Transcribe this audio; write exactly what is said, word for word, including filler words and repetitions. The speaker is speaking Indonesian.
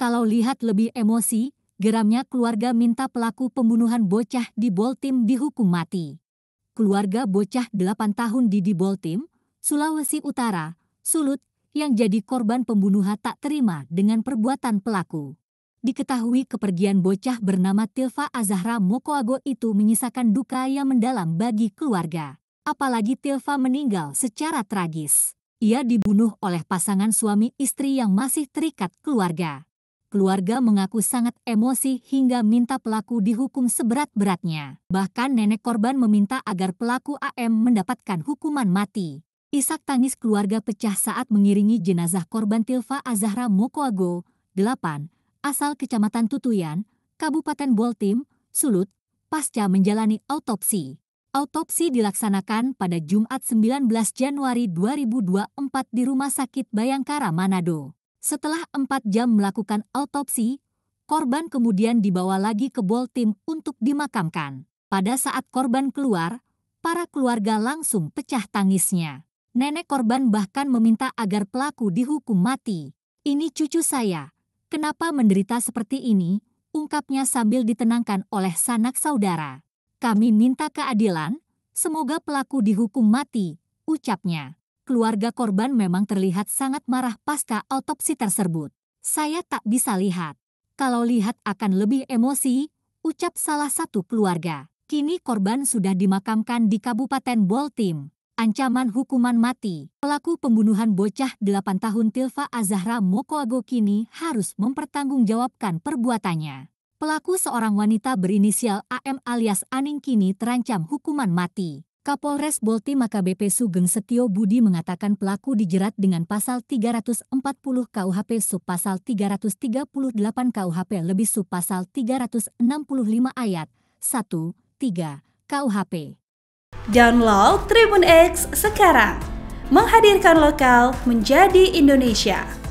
Kalau lihat lebih emosi, geramnya keluarga minta pelaku pembunuhan bocah di Boltim dihukum mati. Keluarga bocah delapan tahun di di Boltim, Sulawesi Utara, Sulut, yang jadi korban pembunuhan tak terima dengan perbuatan pelaku. Diketahui kepergian bocah bernama Tilva Azahra Mokoago itu menyisakan duka yang mendalam bagi keluarga. Apalagi Tilva meninggal secara tragis. Ia dibunuh oleh pasangan suami istri yang masih terikat keluarga. Keluarga mengaku sangat emosi hingga minta pelaku dihukum seberat-beratnya. Bahkan nenek korban meminta agar pelaku A M mendapatkan hukuman mati. Isak tangis keluarga pecah saat mengiringi jenazah korban Tilva Azahra Mokoago, delapan, asal Kecamatan Tutuyan, Kabupaten Boltim, Sulut, pasca menjalani autopsi. Autopsi dilaksanakan pada Jumat sembilan belas Januari dua ribu dua puluh empat di Rumah Sakit Bayangkara, Manado. Setelah empat jam melakukan autopsi, korban kemudian dibawa lagi ke Boltim untuk dimakamkan. Pada saat korban keluar, para keluarga langsung pecah tangisnya. Nenek korban bahkan meminta agar pelaku dihukum mati. "Ini cucu saya, kenapa menderita seperti ini?" ungkapnya sambil ditenangkan oleh sanak saudara. "Kami minta keadilan, semoga pelaku dihukum mati," ucapnya. Keluarga korban memang terlihat sangat marah pasca autopsi tersebut. "Saya tak bisa lihat. Kalau lihat akan lebih emosi," ucap salah satu keluarga. Kini korban sudah dimakamkan di Kabupaten Boltim. Ancaman hukuman mati. Pelaku pembunuhan bocah delapan tahun Tilva Azahra Mokoago kini harus mempertanggungjawabkan perbuatannya. Pelaku seorang wanita berinisial A M alias Aning kini terancam hukuman mati. Kapolres Boltim A K B P Sugeng Setio Budi mengatakan pelaku dijerat dengan pasal tiga ratus empat puluh K U H P sub pasal tiga ratus tiga puluh delapan K U H P lebih sub pasal tiga ratus enam puluh lima ayat satu, tiga K U H P. Download Tribun X sekarang, menghadirkan lokal menjadi Indonesia.